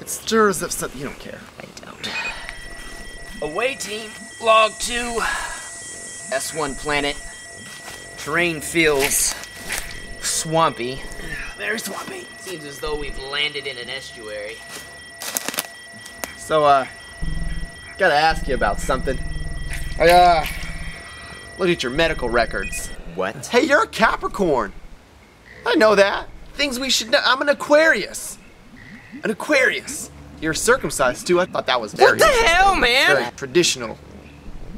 It stirs up something. You don't care. I don't. Away team, log 2, S1 planet. Terrain feels swampy. Very swampy. Seems as though we've landed in an estuary. So, gotta ask you about something. I, looked at your medical records. What? Hey, you're a Capricorn. I know that. Things we should know. I'm an Aquarius. An Aquarius. You're circumcised too. I thought that was very interesting. What the hell, man? Very traditional.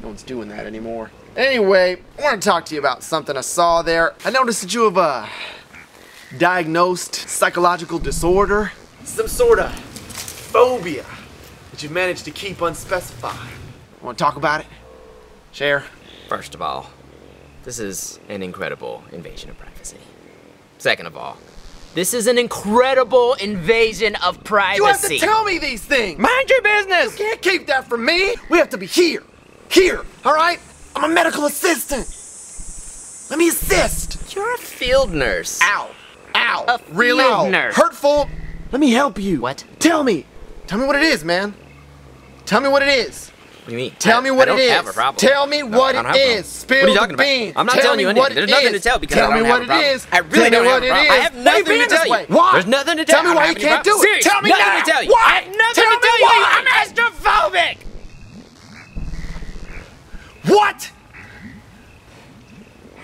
No one's doing that anymore. Anyway, I want to talk to you about something I saw there. I noticed that you have a diagnosed psychological disorder. Some sort of phobia that you've managed to keep unspecified. Want to talk about it? Share? First of all, this is an incredible invasion of privacy. Second of all, this is an incredible invasion of privacy. You have to tell me these things! Mind your business! You can't keep that from me! We have to be here! Here! Alright? I'm a medical assistant! Let me assist! You're a field nurse. Ow! Ow! A field nurse. Hurtful! Let me help you! What? Tell me! Tell me what it is, man! Tell me what it is! What do you mean? Tell me what it is. I don't have a problem. Tell me what it is. Spill the beans. I'm not telling you anything. There's nothing to tell because I don't have a problem. Tell me what it is. I really don't have a problem. I have nothing to tell you. Why? There's nothing to tell you. Tell me why you can't do it. Tell me now. Nothing to tell you. I have nothing to tell you. I'm astrophobic. What?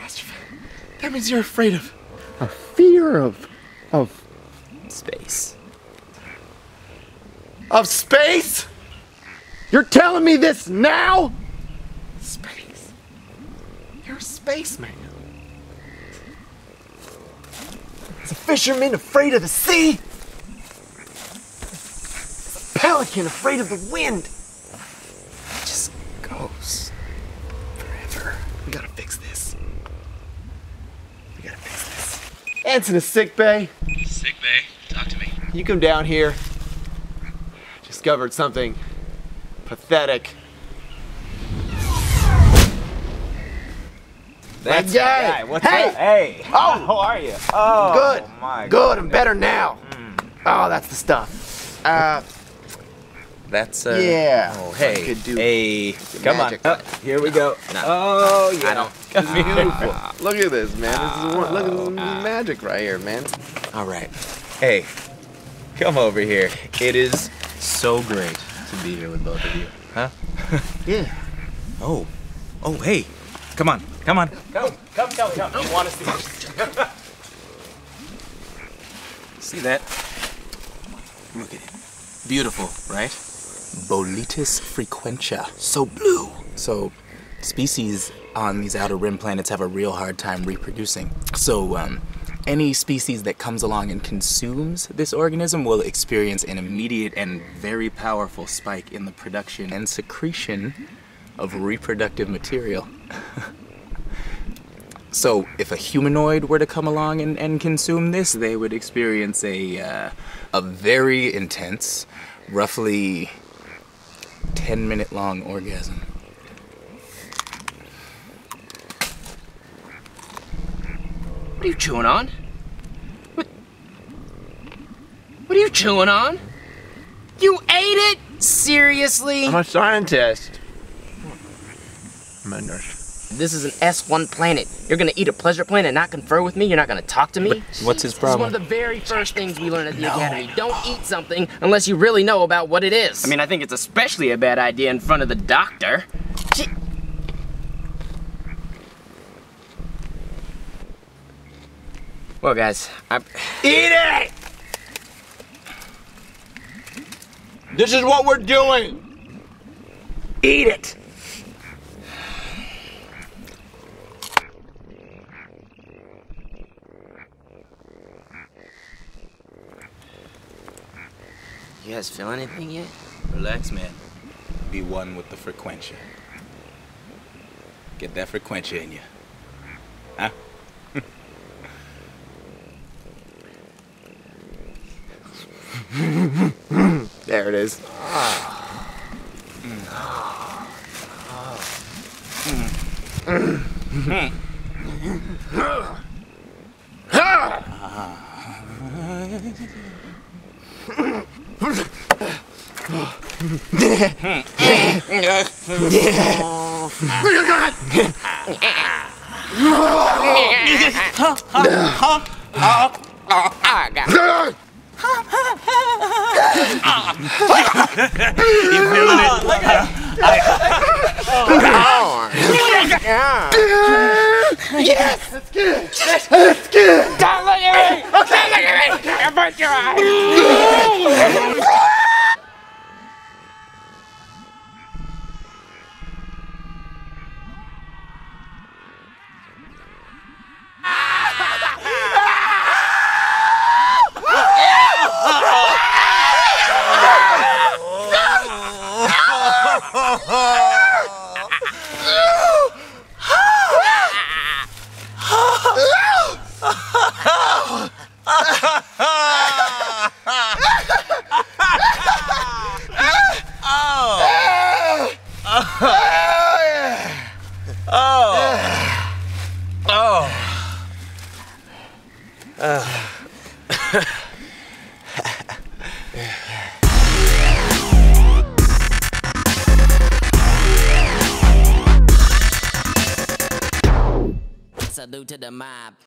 Astrophobic. That means you're afraid of a fear of space. Of space? You're telling me this now? Space. You're a spaceman. It's a fisherman afraid of the sea. It's a pelican afraid of the wind. It just goes forever. We gotta fix this. We gotta fix this. Ant's in a sick bay. Sick bay? Talk to me. You come down here. Discovered something. Pathetic. That's the guy. What's up? Hey! Oh! How are you? Oh, good. My good. I'm better now. Mm. Oh, that's the stuff. That's yeah. Oh, hey. Could do come on. Here we go. No. Oh, yeah. I don't. Beautiful. Look at this, man. This is look at this magic right here, man. All right. Hey, come over here. It is so great to be here with both of you, huh? Yeah. Oh. Oh, hey. Come on. Come on. Come. You want to see? See that? Look at it. Beautiful, right? Boletus Frequencia. So blue. So, species on these outer rim planets have a real hard time reproducing. So, any species that comes along and consumes this organism will experience an immediate and very powerful spike in the production and secretion of reproductive material. So if a humanoid were to come along and consume this, they would experience a very intense, roughly 10-minute long orgasm. What are you chewing on? What are you chewing on? You ate it? Seriously? I'm a scientist. I'm a nurse. This is an S1 planet. You're gonna eat a pleasure plant and not confer with me? You're not gonna talk to me? But what's his problem? This is one of the very first things we learn at the academy. Don't eat something unless you really know about what it is. I mean, I think it's especially a bad idea in front of the doctor. Well, guys, eat it! This is what we're doing! Eat it! You guys feel anything yet? Relax, man. Be one with the Frequencia. Get that Frequencia in you. Huh? There it is. Yes! That's good! That's good! Don't look at me! Okay, look at me! I'll burn your eyes! Salute to the mob.